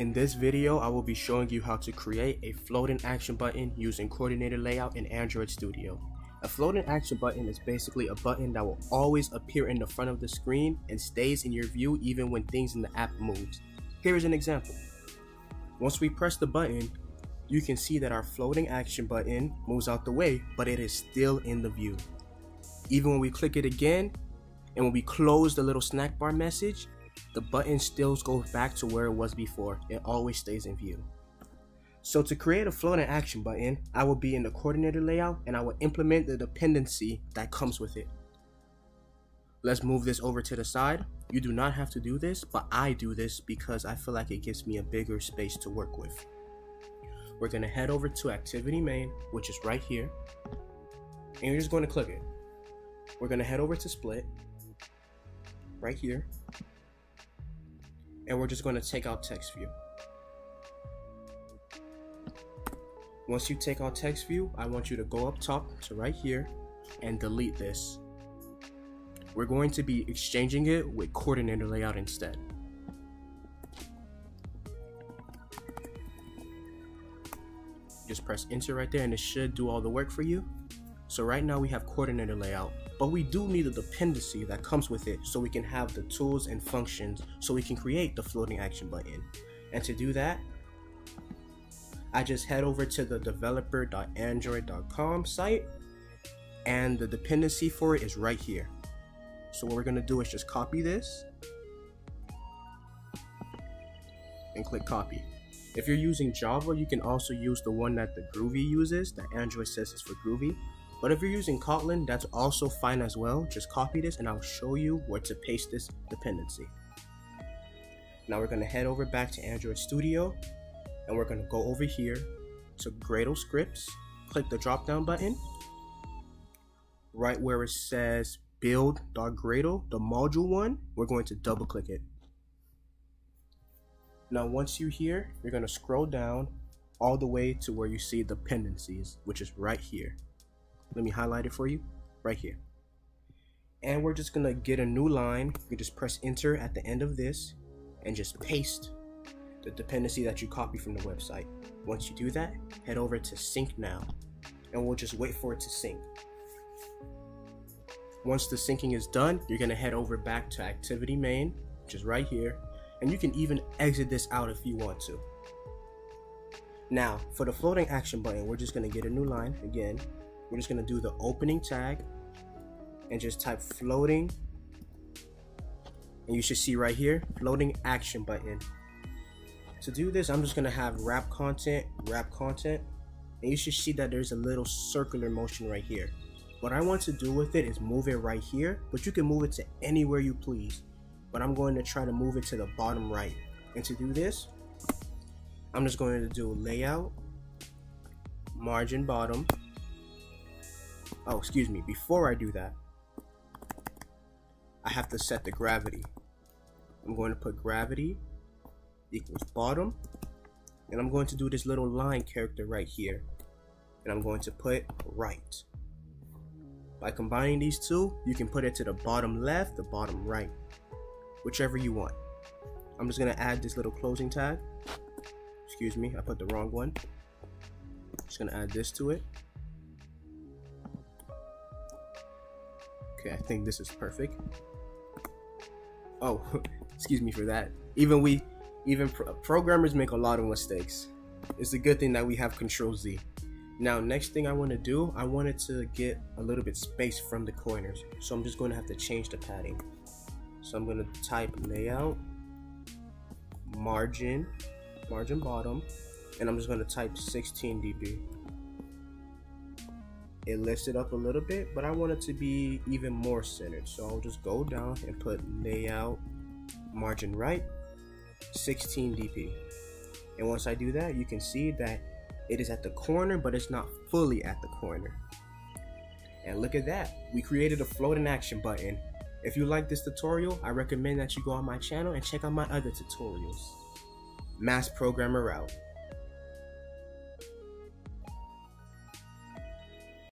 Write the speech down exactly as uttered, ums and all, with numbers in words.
In this video, I will be showing you how to create a floating action button using coordinator layout in Android Studio. A floating action button is basically a button that will always appear in the front of the screen and stays in your view even when things in the app moves. Here is an example. Once we press the button, you can see that our floating action button moves out the way, but it is still in the view. Even when we click it again, and when we close the little snack bar message, the button still goes back to where it was before. It always stays in view. So to create a floating action button, I will be in the coordinator layout and I will implement the dependency that comes with it. Let's move this over to the side. You do not have to do this, but I do this because I feel like it gives me a bigger space to work with. We're going to head over to Activity Main, which is right here. And you're just going to click it. We're going to head over to Split, right here. And we're just going to take out text view. Once you take out text view, I want you to go up top to right here and delete this. We're going to be exchanging it with coordinator layout instead. Just press enter right there and it should do all the work for you. So right now we have coordinator layout, but we do need the dependency that comes with it so we can have the tools and functions so we can create the floating action button. And to do that, I just head over to the developer dot android dot com site and the dependency for it is right here. So what we're going to do is just copy this and click copy. If you're using Java, you can also use the one that the Groovy uses, that Android says is for Groovy. But if you're using Kotlin, that's also fine as well. Just copy this and I'll show you where to paste this dependency. Now we're going to head over back to Android Studio. And we're going to go over here to Gradle Scripts, click the drop down button, right where it says build dot gradle, the module one, we're going to double click it. Now once you're here, you're going to scroll down all the way to where you see dependencies, which is right here. Let me highlight it for you, right here. And we're just going to get a new line. You just press enter at the end of this and just paste the dependency that you copy from the website. Once you do that, head over to sync now, and we'll just wait for it to sync. Once the syncing is done, you're gonna head over back to Activity Main, which is right here, and you can even exit this out if you want to. Now, for the floating action button, we're just gonna get a new line again. We're just gonna do the opening tag, and just type floating, and you should see right here, floating action button. To do this, I'm just going to have wrap content, wrap content, and you should see that there's a little circular motion right here. What I want to do with it is move it right here, but you can move it to anywhere you please. But I'm going to try to move it to the bottom right. And to do this, I'm just going to do layout, margin bottom. Oh, excuse me, before I do that, I have to set the gravity. I'm going to put gravity equals bottom, and I'm going to do this little line character right here, and I'm going to put right. By combining these two, you can put it to the bottom left, the bottom right, whichever you want. I'm just going to add this little closing tag. Excuse me, I put the wrong one. Just going to add this to it. Okay, I think this is perfect. Oh, excuse me for that. Even we Even pro programmers make a lot of mistakes. It's a good thing that we have Control Z. Now, next thing I want to do, I wanted to get a little bit space from the corners. So I'm just going to have to change the padding. So I'm going to type layout, margin, margin bottom, and I'm just going to type sixteen D B. It lifts it up a little bit, but I want it to be even more centered. So I'll just go down and put layout, margin right, sixteen D P, and once I do that, you can see that it is at the corner, but it's not fully at the corner. And look at that, we created a floating action button. If you like this tutorial, I recommend that you go on my channel and check out my other tutorials. MaskedProgrammer out.